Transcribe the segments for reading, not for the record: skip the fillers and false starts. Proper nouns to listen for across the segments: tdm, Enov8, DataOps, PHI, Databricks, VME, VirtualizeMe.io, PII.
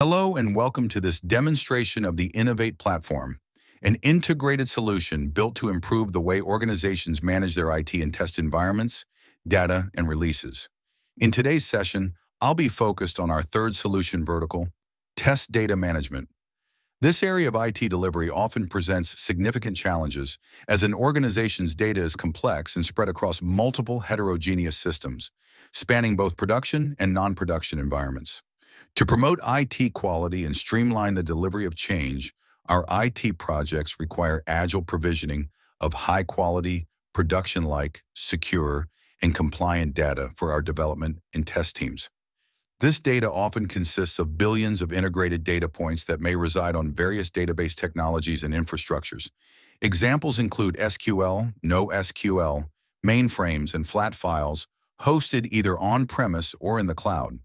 Hello and welcome to this demonstration of the Enov8 platform, an integrated solution built to improve the way organizations manage their IT and test environments, data, and releases. In today's session, I'll be focused on our third solution vertical, test data management. This area of IT delivery often presents significant challenges as an organization's data is complex and spread across multiple heterogeneous systems, spanning both production and non-production environments. To promote IT quality and streamline the delivery of change, our IT projects require agile provisioning of high-quality, production-like, secure, and compliant data for our development and test teams. This data often consists of billions of integrated data points that may reside on various database technologies and infrastructures. Examples include SQL, NoSQL, mainframes, and flat files hosted either on-premise or in the cloud.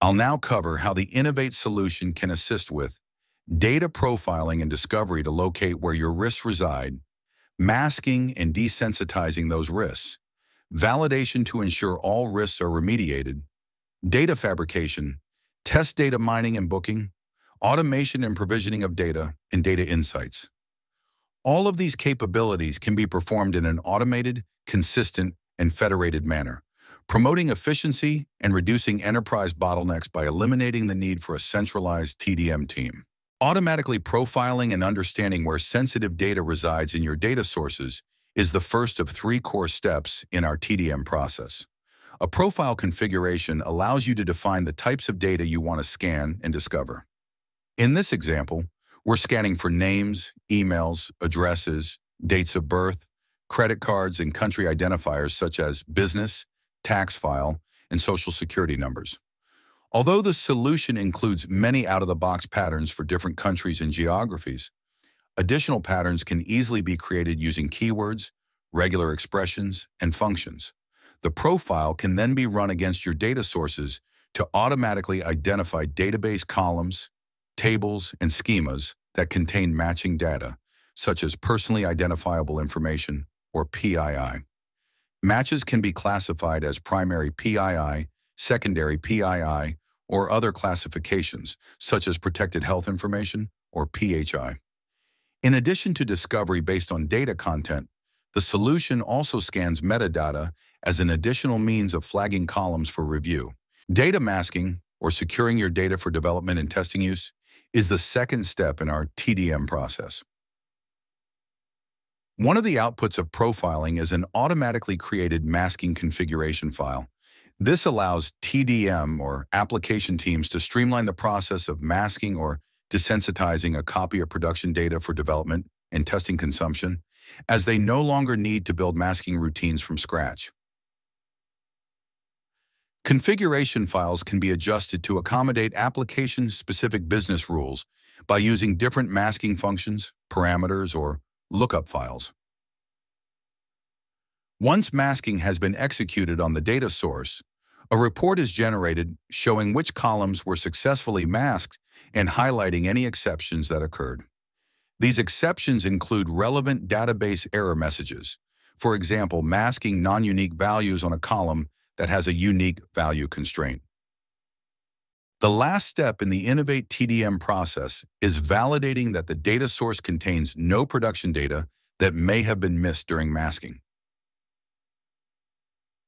I'll now cover how the Enov8 solution can assist with data profiling and discovery to locate where your risks reside, masking and desensitizing those risks, validation to ensure all risks are remediated, data fabrication, test data mining and booking, automation and provisioning of data, and data insights. All of these capabilities can be performed in an automated, consistent, and federated manner, promoting efficiency and reducing enterprise bottlenecks by eliminating the need for a centralized TDM team. Automatically profiling and understanding where sensitive data resides in your data sources is the first of three core steps in our TDM process. A profile configuration allows you to define the types of data you want to scan and discover. In this example, we're scanning for names, emails, addresses, dates of birth, credit cards, and country identifiers such as business, tax file, and social security numbers. Although the solution includes many out-of-the-box patterns for different countries and geographies, additional patterns can easily be created using keywords, regular expressions, and functions. The profile can then be run against your data sources to automatically identify database columns, tables, and schemas that contain matching data, such as personally identifiable information, or PII. Matches can be classified as primary PII, secondary PII, or other classifications, such as protected health information, or PHI. In addition to discovery based on data content, the solution also scans metadata as an additional means of flagging columns for review. Data masking, or securing your data for development and testing use, is the second step in our TDM process. One of the outputs of profiling is an automatically created masking configuration file. This allows TDM or application teams to streamline the process of masking or desensitizing a copy of production data for development and testing consumption, as they no longer need to build masking routines from scratch. Configuration files can be adjusted to accommodate application-specific business rules by using different masking functions, parameters, or lookup files. Once masking has been executed on the data source, a report is generated showing which columns were successfully masked and highlighting any exceptions that occurred. These exceptions include relevant database error messages, for example, masking non-unique values on a column that has a unique value constraint. The last step in the Enov8 TDM process is validating that the data source contains no production data that may have been missed during masking.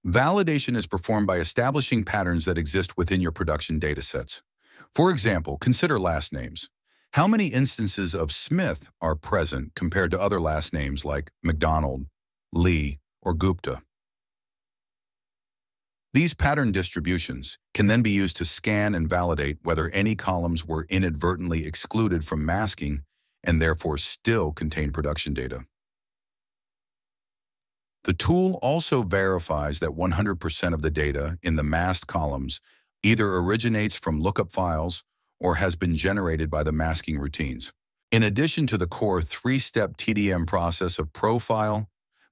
Validation is performed by establishing patterns that exist within your production datasets. For example, consider last names. How many instances of Smith are present compared to other last names like McDonald, Lee, or Gupta? These pattern distributions can then be used to scan and validate whether any columns were inadvertently excluded from masking and therefore still contain production data. The tool also verifies that 100% of the data in the masked columns either originates from lookup files or has been generated by the masking routines. In addition to the core three-step TDM process of profile,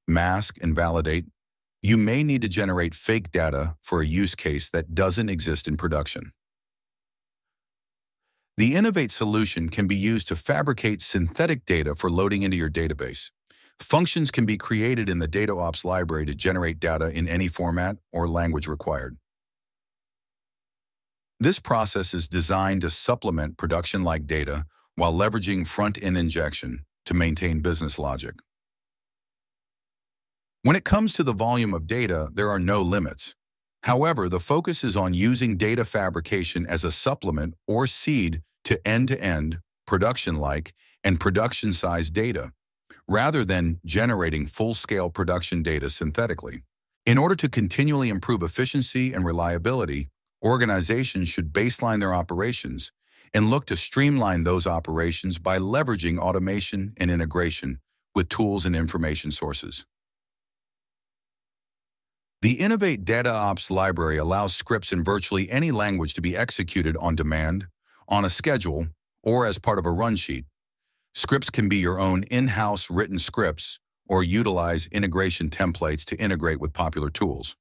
mask, and validate, you may need to generate fake data for a use case that doesn't exist in production. The Enov8 solution can be used to fabricate synthetic data for loading into your database. Functions can be created in the DataOps library to generate data in any format or language required. This process is designed to supplement production-like data while leveraging front-end injection to maintain business logic. When it comes to the volume of data, there are no limits. However, the focus is on using data fabrication as a supplement or seed to end-to-end, production-like, and production-sized data, rather than generating full-scale production data synthetically. In order to continually improve efficiency and reliability, organizations should baseline their operations and look to streamline those operations by leveraging automation and integration with tools and information sources. The Enov8 DataOps library allows scripts in virtually any language to be executed on demand, on a schedule, or as part of a run sheet. Scripts can be your own in-house written scripts or utilize integration templates to integrate with popular tools.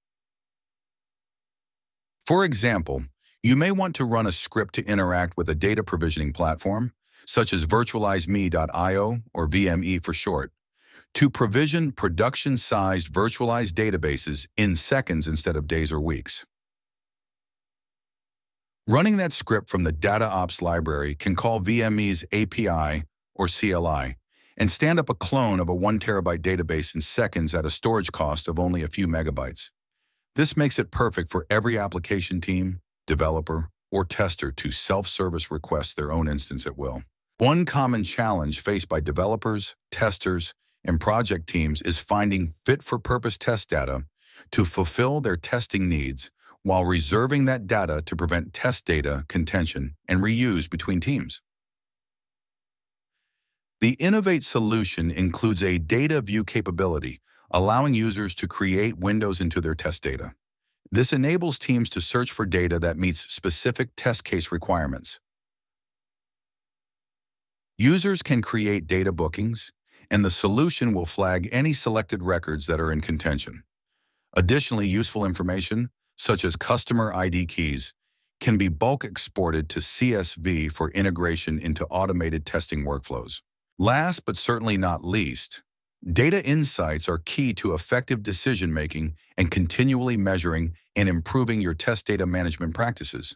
For example, you may want to run a script to interact with a data provisioning platform, such as VirtualizeMe.io or VME for short, to provision production-sized virtualized databases in seconds instead of days or weeks. Running that script from the DataOps library can call VME's API or CLI and stand up a clone of a 1 terabyte database in seconds at a storage cost of only a few megabytes. This makes it perfect for every application team, developer, or tester to self-service request their own instance at will. One common challenge faced by developers, testers, and project teams is finding fit-for-purpose test data to fulfill their testing needs while reserving that data to prevent test data contention and reuse between teams. The Enov8 solution includes a data view capability, allowing users to create windows into their test data. This enables teams to search for data that meets specific test case requirements. Users can create data bookings, and the solution will flag any selected records that are in contention. Additionally, useful information, such as customer ID keys, can be bulk exported to CSV for integration into automated testing workflows. Last but certainly not least, data insights are key to effective decision-making and continually measuring and improving your test data management practices.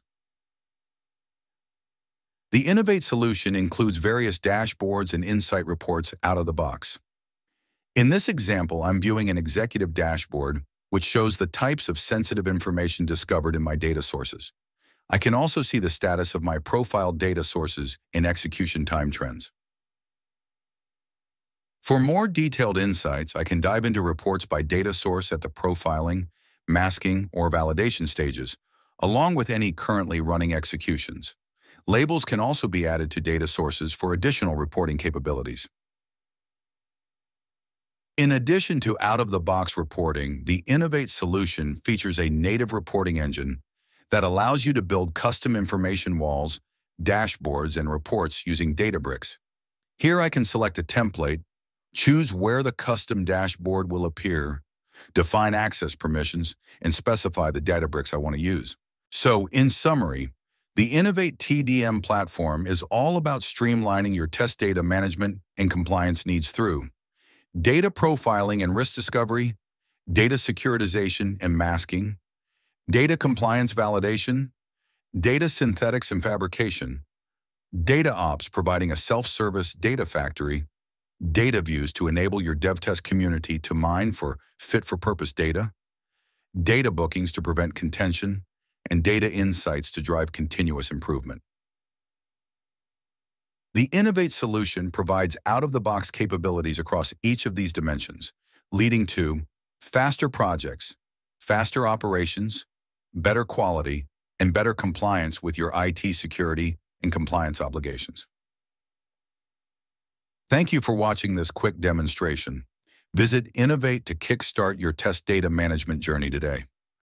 The Enov8 solution includes various dashboards and insight reports out of the box. In this example, I'm viewing an executive dashboard, which shows the types of sensitive information discovered in my data sources. I can also see the status of my profiled data sources and execution time trends. For more detailed insights, I can dive into reports by data source at the profiling, masking, or validation stages, along with any currently running executions. Labels can also be added to data sources for additional reporting capabilities. In addition to out-of-the-box reporting, the Enov8 solution features a native reporting engine that allows you to build custom information walls, dashboards, and reports using Databricks. Here I can select a template, choose where the custom dashboard will appear, define access permissions, and specify the Databricks I want to use. So, in summary, the Enov8 TDM platform is all about streamlining your test data management and compliance needs through data profiling and risk discovery, data securitization and masking, data compliance validation, data synthetics and fabrication, DataOps providing a self-service data factory, data views to enable your DevTest community to mine for fit-for-purpose data, data bookings to prevent contention, and data insights to drive continuous improvement. The Enov8 solution provides out-of-the-box capabilities across each of these dimensions, leading to faster projects, faster operations, better quality, and better compliance with your IT security and compliance obligations. Thank you for watching this quick demonstration. Visit Enov8 to kickstart your test data management journey today.